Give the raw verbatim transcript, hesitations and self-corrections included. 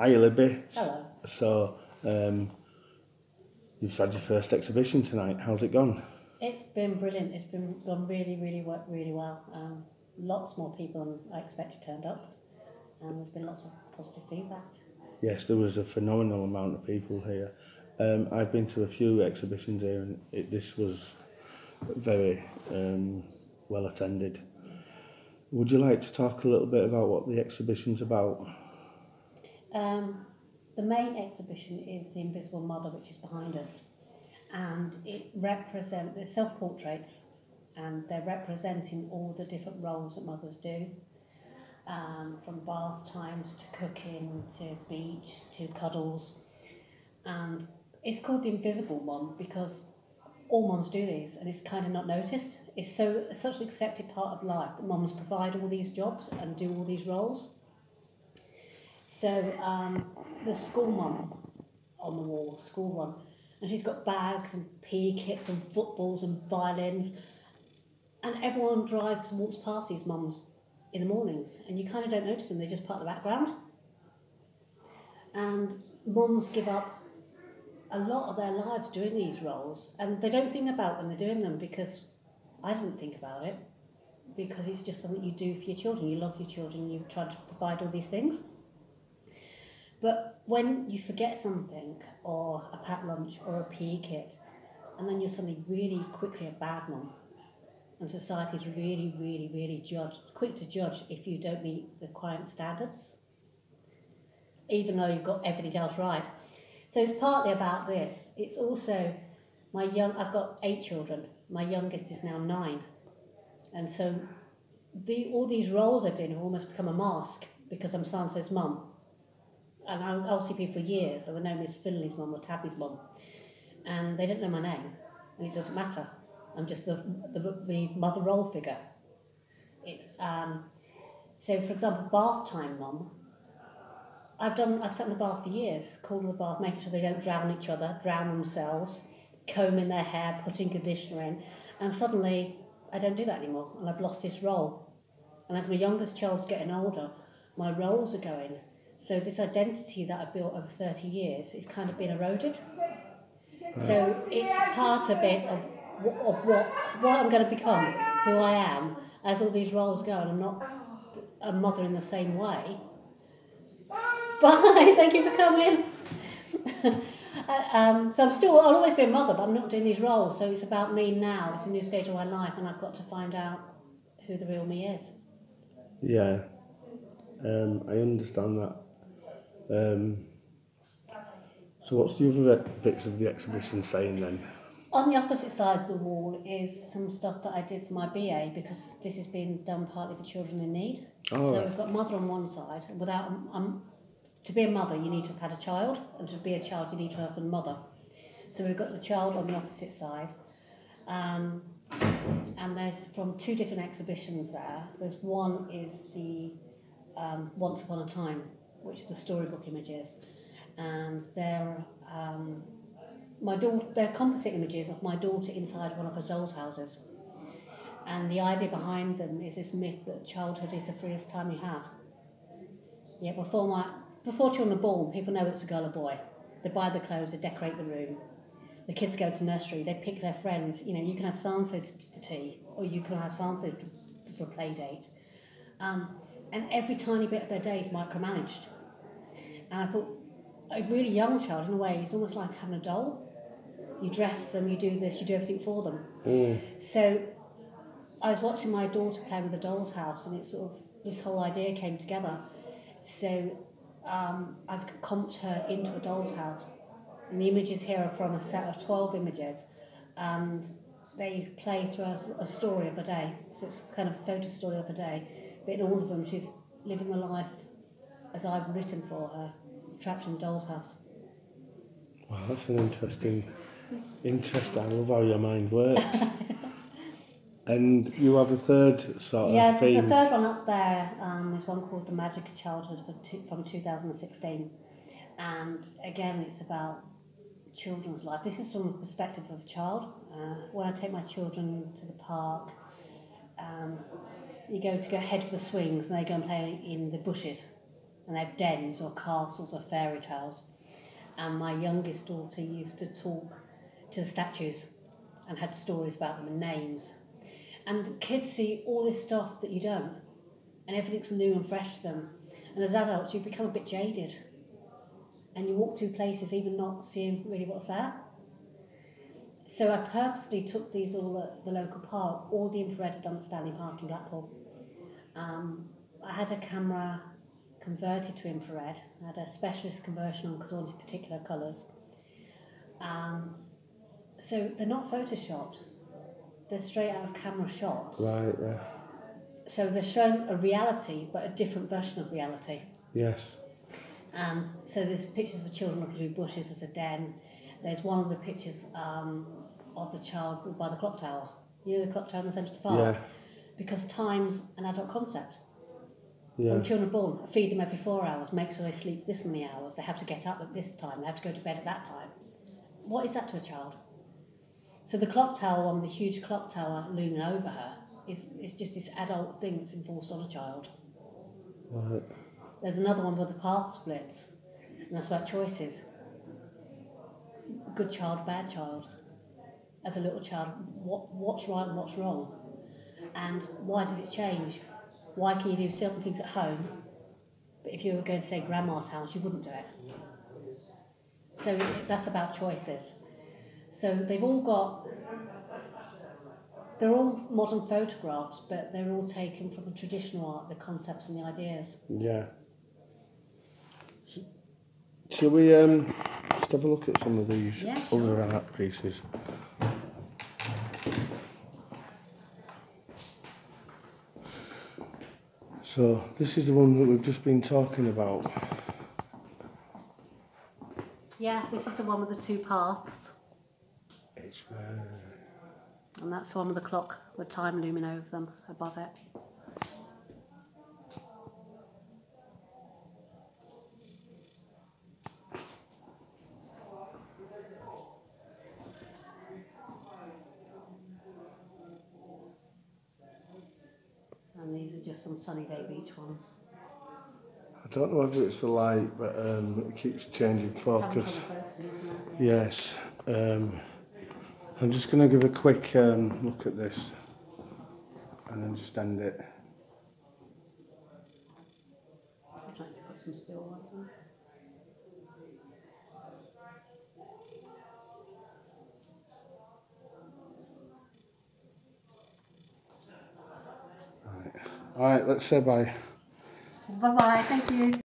Hiya, Libby. Hello. So, um, you've had your first exhibition tonight. How's it gone? It's been brilliant. It's been gone really, really, really well. Um, lots more people than I expected turned up, and there's been lots of positive feedback. Yes, there was a phenomenal amount of people here. Um, I've been to a few exhibitions here, and it, this was very um, well attended. Would you like to talk a little bit about what the exhibition's about? Um, the main exhibition is The Invisible Mother, which is behind us, and it represents the self-portraits, and they're representing all the different roles that mothers do, um, from bath times to cooking to beach to cuddles. And it's called The Invisible Mum because all mums do these, and it's kind of not noticed. It's so such an accepted part of life that mums provide all these jobs and do all these roles. So um, the school mum on the wall, school one, and she's got bags and P E kits and footballs and violins, and everyone drives and walks past these mums in the mornings, and you kind of don't notice them, they're just part of the background. And mums give up a lot of their lives doing these roles, and they don't think about when they're doing them, because I didn't think about it, because it's just something you do for your children. You love your children, you try to provide all these things. But when you forget something, or a packed lunch, or a P E kit, and then you're suddenly really quickly a bad mum, and society is really, really, really judged, quick to judge if you don't meet the client standards, even though you've got everything else right. So it's partly about this. It's also my young, I've got eight children. My youngest is now nine. And so the, all these roles I've done have almost become a mask, because I'm Sanso's mum. And I'll, I'll see people for years, and they know me as Finley's mum or Tabby's mum. And they don't know my name, and it doesn't matter. I'm just the, the, the mother role figure. It, um, so for example, bath time mum, I've done. I've sat in the bath for years, calling the bath, making sure they don't drown each other, drown themselves, combing their hair, putting conditioner in, and suddenly I don't do that anymore, and I've lost this role. And as my youngest child's getting older, my roles are going. So this identity that I've built over thirty years is kind of been eroded. Right. So it's part of it of, of what what I'm going to become, who I am, as all these roles go, and I'm not a mother in the same way. Bye, thank you for coming. um, so I'm still, I'll always be a mother, but I'm not doing these roles, so it's about me now. It's a new stage of my life, and I've got to find out who the real me is. Yeah, um, I understand that. Um, so what's the other bits of the exhibition saying then? On the opposite side of the wall is some stuff that I did for my B A, because this has been done partly for children in need. Oh. So we've got mother on one side, and without... Um, To be a mother, you need to have had a child, and to be a child, you need to have a mother. So we've got the child on the opposite side, um, and there's from two different exhibitions there. There's one is the um, Once Upon a Time, which is the storybook images, and they're um, my daughter. They're composite images of my daughter inside one of her doll's houses, and the idea behind them is this myth that childhood is the freest time you have. Yeah, before my Before children are born, people know it's a girl or boy. They buy the clothes, they decorate the room. The kids go to nursery, they pick their friends. You know, you can have Sanso for tea, or you can have Sanso for a play date. Um, and every tiny bit of their day is micromanaged. And I thought, a really young child, in a way, is almost like having a doll. You dress them, you do this, you do everything for them. Mm. So I was watching my daughter play with a doll's house, and it sort of, this whole idea came together. So... Um, I've comped her into a doll's house, and the images here are from a set of twelve images, and they play through a, a story of the day. So it's kind of a photo story of the day, but in all of them she's living the life as I've written for her, trapped in a doll's house. Wow, that's an interesting interest. I love how your mind works. And you have a third sort of yeah, theme. Yeah, the third one up there um, is one called The Magic of Childhood from two thousand sixteen. And again, it's about children's life. This is from the perspective of a child. Uh, when I take my children to the park, um, you go to go head for the swings, and they go and play in the bushes. and they have dens or castles or fairy tales. And my youngest daughter used to talk to the statues and had stories about them and names. And the kids see all this stuff that you don't, and everything's new and fresh to them. And as adults, you become a bit jaded, and you walk through places even not seeing really what's there. So I purposely took these all at the local park. All the infrared had done at Stanley Park in Blackpool. Um, I had a camera converted to infrared. I had a specialist conversion on because I wanted particular colours. Um, so they're not photoshopped. They're straight out of camera shots. Right, yeah. So they're shown a reality, but a different version of reality. Yes. Um, so there's pictures of children looking through bushes as a den. There's one of the pictures um, of the child by the clock tower. You know the clock tower in the centre of the park? Yeah. Because time's an adult concept. Yeah. When children are born, I feed them every four hours, make sure they sleep this many hours, they have to get up at this time, they have to go to bed at that time. What is that to a child? So the clock tower one, the huge clock tower looming over her, is, is just this adult thing that's enforced on a child. Right. There's another one where the path splits, and that's about choices. Good child, bad child. As a little child, what, what's right and what's wrong? And why does it change? Why can you do certain things at home, but if you were going to, say, Grandma's house, you wouldn't do it? So that's about choices. So they've all got, they're all modern photographs, but they're all taken from the traditional art, the concepts and the ideas. Yeah. Shall we um, just have a look at some of these yeah, sure. other art pieces? So this is the one that we've just been talking about. Yeah, this is the one with the two paths. It's uh... And that's the one with the clock with time looming over them above it. And these are just some sunny day beach ones. I don't know whether it's the light, but um, it keeps changing focus. Yes. Um, I'm just going to give a quick um, look at this and then just end it. I'd like to put some still light on. All right, let's say bye. Bye-bye, thank you.